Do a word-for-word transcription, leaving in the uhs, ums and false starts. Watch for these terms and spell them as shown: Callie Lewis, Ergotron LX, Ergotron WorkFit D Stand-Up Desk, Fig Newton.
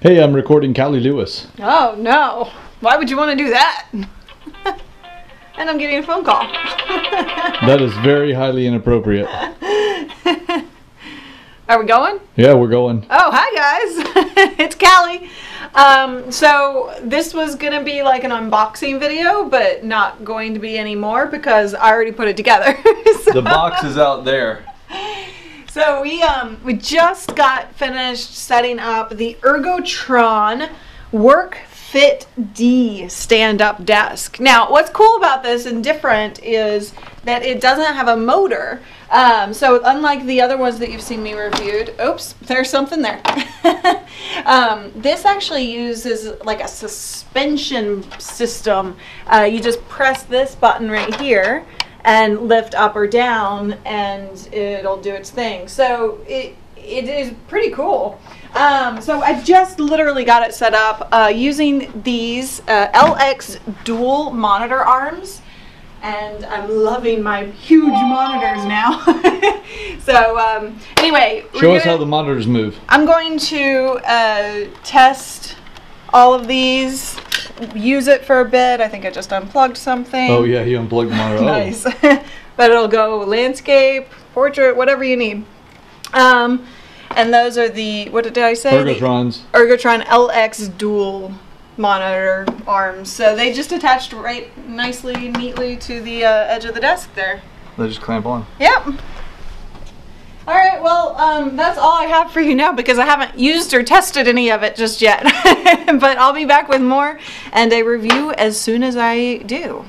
Hey, I'm recording Callie Lewis. Oh no, why would you want to do that? And I'm getting a phone call. That is very highly inappropriate. Are we going? Yeah, we're going. Oh, hi guys. It's Callie. Um, so this was going to be like an unboxing video, but not going to be anymore because I already put it together. So. The box is out there. So we um we just got finished setting up the Ergotron WorkFit D Stand-Up Desk. Now, what's cool about this and different is that it doesn't have a motor. Um, so unlike the other ones that you've seen me reviewed, oops, there's something there. um, this actually uses like a suspension system. Uh, you just press this button right here and lift up or down and it'll do its thing. So it it is pretty cool. Um, so I just literally got it set up uh, using these uh, L X dual monitor arms, and I'm loving my huge monitors now. So um, anyway. Show gonna, us how the monitors move. I'm going to uh, test all of these. Use it for a bit. I think I just unplugged something. Oh yeah, he unplugged my own. Nice. But it'll go landscape, portrait, whatever you need. Um, and those are the, what did I say? Ergotrons. The Ergotron L X dual monitor arms. So they just attached right nicely, neatly to the uh, edge of the desk there. They just clamp on. Yep. All right, well, um, that's all I have for you now because I haven't used or tested any of it just yet. But I'll be back with more and a review as soon as I do.